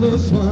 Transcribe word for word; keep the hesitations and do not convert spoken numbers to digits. This one.